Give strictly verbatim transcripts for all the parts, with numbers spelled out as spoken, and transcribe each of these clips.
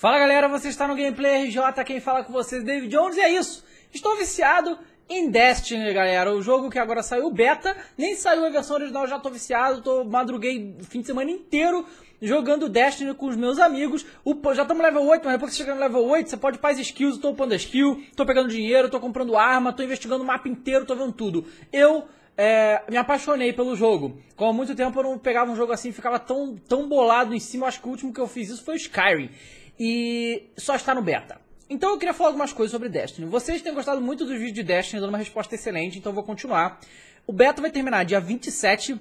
Fala galera, você está no Gameplay R J, quem fala com vocês é David Jones e é isso. Estou viciado em Destiny, galera, o jogo que agora saiu beta, nem saiu a versão original, já estou viciado, tô madruguei o fim de semana inteiro jogando Destiny com os meus amigos. Upa, já estamos no level oito, mas depois que você chegar no level oito, você pode ir para as skills, estou upando a skill, estou pegando dinheiro, estou comprando arma, estou investigando o mapa inteiro, estou vendo tudo. Eu... É, me apaixonei pelo jogo. Como há muito tempo eu não pegava um jogo assim, ficava tão, tão bolado em cima. Acho que o último que eu fiz isso foi o Skyrim. E só está no beta. Então eu queria falar algumas coisas sobre Destiny. Vocês têm gostado muito dos vídeos de Destiny, dando uma resposta excelente, então eu vou continuar. O beta vai terminar dia vinte e sete.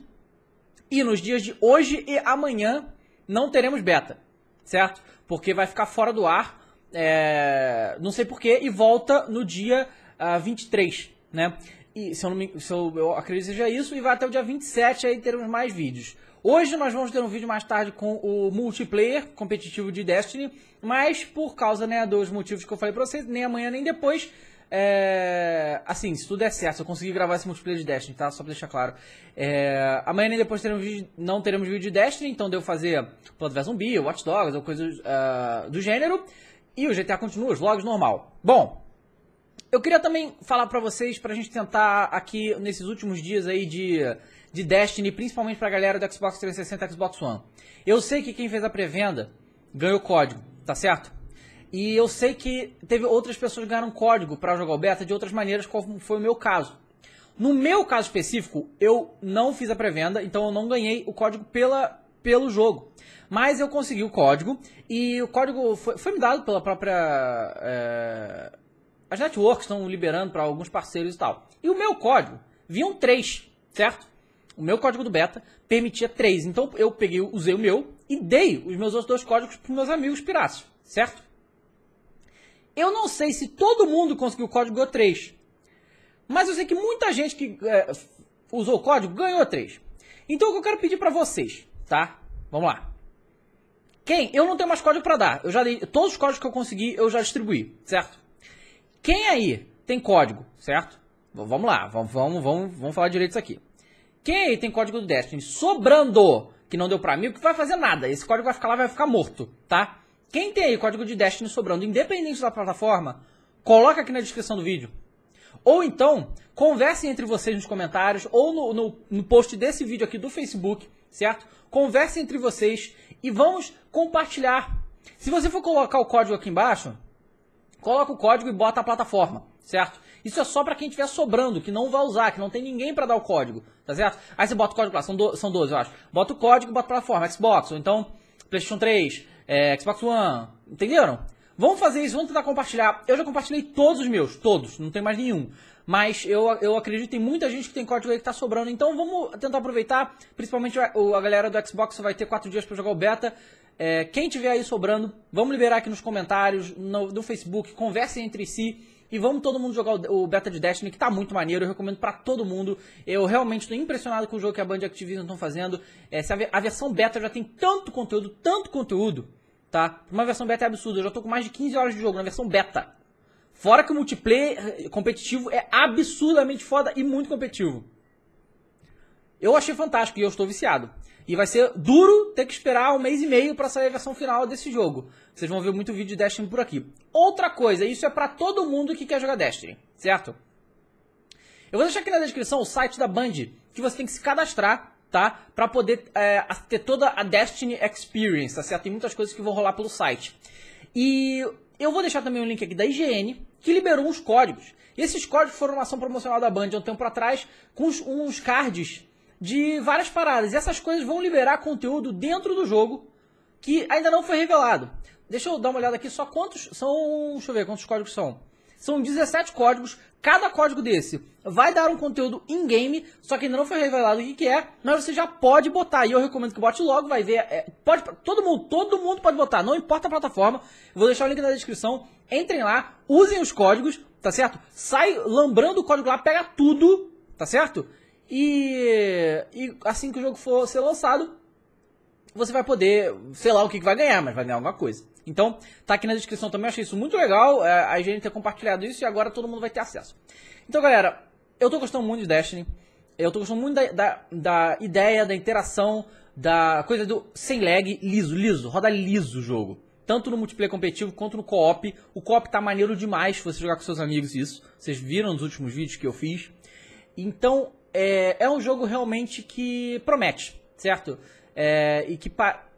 E nos dias de hoje e amanhã não teremos beta, certo? Porque vai ficar fora do ar, é, não sei porquê, e volta no dia uh, vinte e três, né? E, se eu, não me, se eu, eu acredito que seja isso, e vai até o dia vinte e sete, aí teremos mais vídeos. Hoje nós vamos ter um vídeo mais tarde com o multiplayer competitivo de Destiny, mas por causa, né, dos motivos que eu falei pra vocês, nem amanhã nem depois, é... assim, se tudo der certo, eu consegui gravar esse multiplayer de Destiny, tá? Só pra deixar claro. É... Amanhã nem depois teremos vídeo, não teremos vídeo de Destiny, então deu fazer Plants versus. Zombies, Watch Dogs, ou coisas uh, do gênero, e o G T A continua, os vlogs normal. Bom... Eu queria também falar pra vocês, pra gente tentar aqui, nesses últimos dias aí de, de Destiny, principalmente pra galera do Xbox trezentos e sessenta e Xbox One. Eu sei que quem fez a pré-venda ganhou código, tá certo? E eu sei que teve outras pessoas que ganharam código pra jogar o beta de outras maneiras, como foi o meu caso. No meu caso específico, eu não fiz a pré-venda, então eu não ganhei o código pela... pelo jogo, mas eu consegui o código, e o código foi, foi me dado pela própria... É... As networks estão liberando para alguns parceiros e tal. E o meu código, vinham três, certo? O meu código do beta permitia três. Então eu peguei, usei o meu e dei os meus outros dois códigos para os meus amigos piratas, certo? Eu não sei se todo mundo conseguiu o código e ganhou três. Mas eu sei que muita gente que é, usou o código ganhou três. Então o que eu quero pedir para vocês, tá? Vamos lá. Quem? Eu não tenho mais código para dar. Eu já dei, todos os códigos que eu consegui, eu já distribuí, certo? Quem aí tem código, certo? Vamos lá, vamos, vamos, vamos, vamos falar direito isso aqui. Quem aí tem código do Destiny sobrando, que não deu pra mim, que vai fazer nada. Esse código vai ficar lá, vai ficar morto, tá? Quem tem aí código de Destiny sobrando, independente da plataforma, coloca aqui na descrição do vídeo. Ou então, conversem entre vocês nos comentários, ou no, no, no post desse vídeo aqui do Facebook, certo? Conversem entre vocês e vamos compartilhar. Se você for colocar o código aqui embaixo... Coloca o código e bota a plataforma, certo? Isso é só pra quem tiver sobrando, que não vai usar, que não tem ninguém pra dar o código, tá certo? Aí você bota o código lá, são, do, são doze, eu acho. Bota o código e bota a plataforma, Xbox, ou então PlayStation três, é, Xbox One, entenderam? Vamos fazer isso, vamos tentar compartilhar. Eu já compartilhei todos os meus, todos, não tem mais nenhum. Mas eu, eu acredito que tem muita gente que tem código aí que tá sobrando, então vamos tentar aproveitar. Principalmente a, a galera do Xbox vai ter quatro dias pra jogar o beta. É, quem tiver aí sobrando, vamos liberar aqui nos comentários, no, no Facebook, conversem entre si e vamos todo mundo jogar o, o beta de Destiny, que tá muito maneiro, eu recomendo pra todo mundo. Eu realmente tô impressionado com o jogo que a Bungie e a Activision estão fazendo. É, a, a versão beta já tem tanto conteúdo, tanto conteúdo, tá? Uma versão beta é absurda, eu já tô com mais de quinze horas de jogo na versão beta. Fora que o multiplayer competitivo é absurdamente foda e muito competitivo. Eu achei fantástico e eu estou viciado. E vai ser duro ter que esperar um mês e meio para sair a versão final desse jogo. Vocês vão ver muito vídeo de Destiny por aqui. Outra coisa, isso é para todo mundo que quer jogar Destiny, certo? Eu vou deixar aqui na descrição o site da Bungie, que você tem que se cadastrar, tá? Para poder é, ter toda a Destiny Experience, tá certo? Tem muitas coisas que vão rolar pelo site. E eu vou deixar também um link aqui da I G N, que liberou uns códigos. E esses códigos foram uma ação promocional da Bungie há um tempo atrás, com uns, uns cards... de várias paradas, e essas coisas vão liberar conteúdo dentro do jogo que ainda não foi revelado. Deixa eu dar uma olhada aqui só quantos são, deixa eu ver quantos códigos são. São dezessete códigos, cada código desse vai dar um conteúdo in-game, só que ainda não foi revelado o que que é, mas você já pode botar, e eu recomendo que bote logo, vai ver, é, pode, todo mundo, todo mundo pode botar, não importa a plataforma, vou deixar o link na descrição, entrem lá, usem os códigos, tá certo? Sai lambrando o código lá, pega tudo, tá certo? E, e assim que o jogo for ser lançado, você vai poder, sei lá o que, que vai ganhar, mas vai ganhar alguma coisa. Então, tá aqui na descrição também, eu achei isso muito legal, é, a I G N ter compartilhado isso e agora todo mundo vai ter acesso. Então, galera, eu tô gostando muito de Destiny, eu tô gostando muito da, da, da ideia, da interação, da coisa do sem lag, liso, liso, roda liso o jogo. tanto no multiplayer competitivo quanto no co-op. O co-op tá maneiro demais você jogar com seus amigos isso. Vocês viram nos últimos vídeos que eu fiz. Então, é, é um jogo realmente que promete, certo? É, e que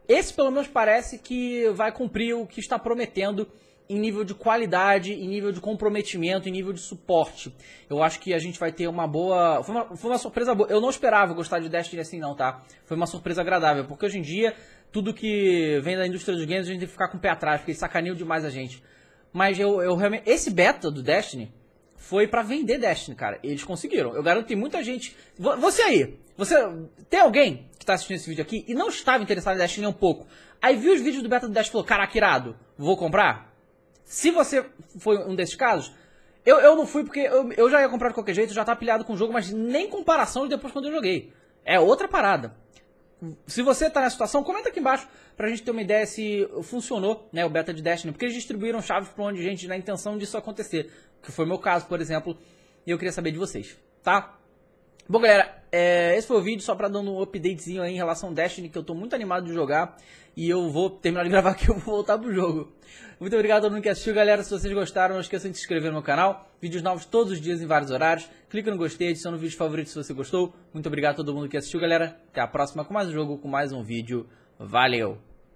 esse, pelo menos, parece que vai cumprir o que está prometendo em nível de qualidade, em nível de comprometimento, em nível de suporte. Eu acho que a gente vai ter uma boa... Foi uma, foi uma surpresa boa. Eu não esperava gostar de Destiny assim não, tá? Foi uma surpresa agradável, porque hoje em dia, tudo que vem da indústria dos games, a gente tem que ficar com o pé atrás, porque eles sacaneiam demais a gente. Mas eu, eu realmente... Esse beta do Destiny foi pra vender Destiny, cara. Eles conseguiram. Eu garanto que tem muita gente... Você aí, você... tem alguém que tá assistindo esse vídeo aqui e não estava interessado em Destiny nem um pouco, aí viu os vídeos do beta do Destiny e falou, caraca, irado, vou comprar? Se você foi um desses casos, eu, eu não fui porque eu, eu já ia comprar de qualquer jeito, já tá pilhado com o jogo, mas nem comparação de depois quando eu joguei. É outra parada. Se você tá nessa situação, comenta aqui embaixo pra gente ter uma ideia se funcionou, né, o beta de Destiny, porque eles distribuíram chaves pra onde gente na intenção disso acontecer, que foi o meu caso, por exemplo, e eu queria saber de vocês, tá? Bom, galera, é, esse foi o vídeo só pra dar um updatezinho aí em relação ao Destiny, que eu tô muito animado de jogar. E eu vou terminar de gravar aqui, eu vou voltar pro jogo. Muito obrigado a todo mundo que assistiu, galera. Se vocês gostaram, não esqueçam de se inscrever no meu canal. Vídeos novos todos os dias em vários horários. Clica no gostei, adiciona um vídeo favorito se você gostou. Muito obrigado a todo mundo que assistiu, galera. Até a próxima com mais um jogo, com mais um vídeo. Valeu!